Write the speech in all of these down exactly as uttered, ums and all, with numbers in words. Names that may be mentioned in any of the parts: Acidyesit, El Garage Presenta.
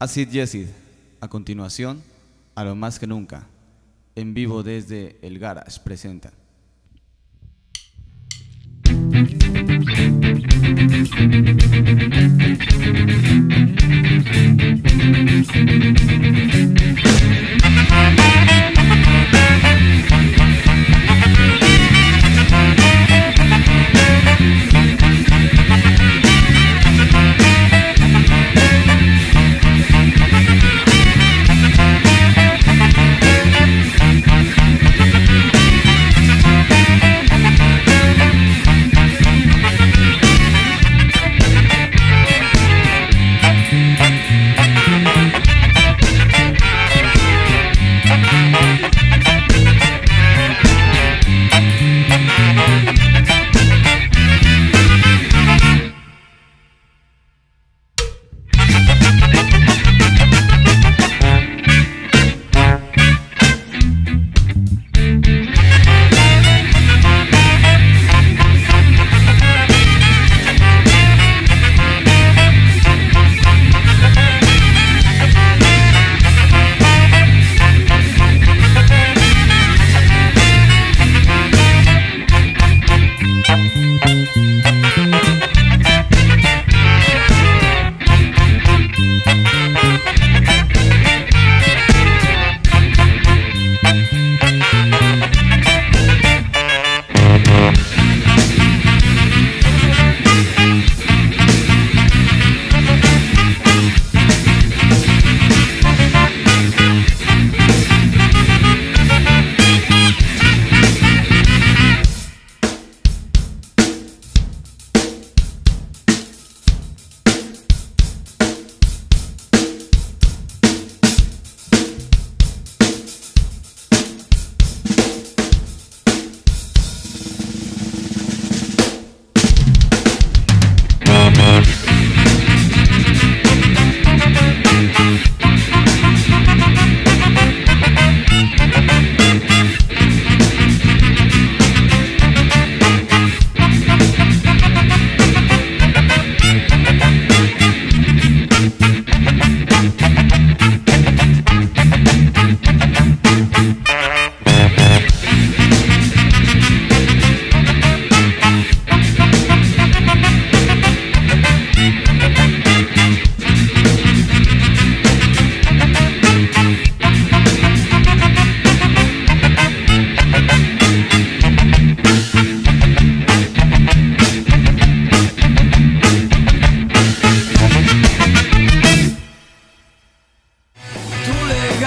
Acidyesit, a continuación, a lo más que nunca, en vivo desde El Garage Presenta.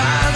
God.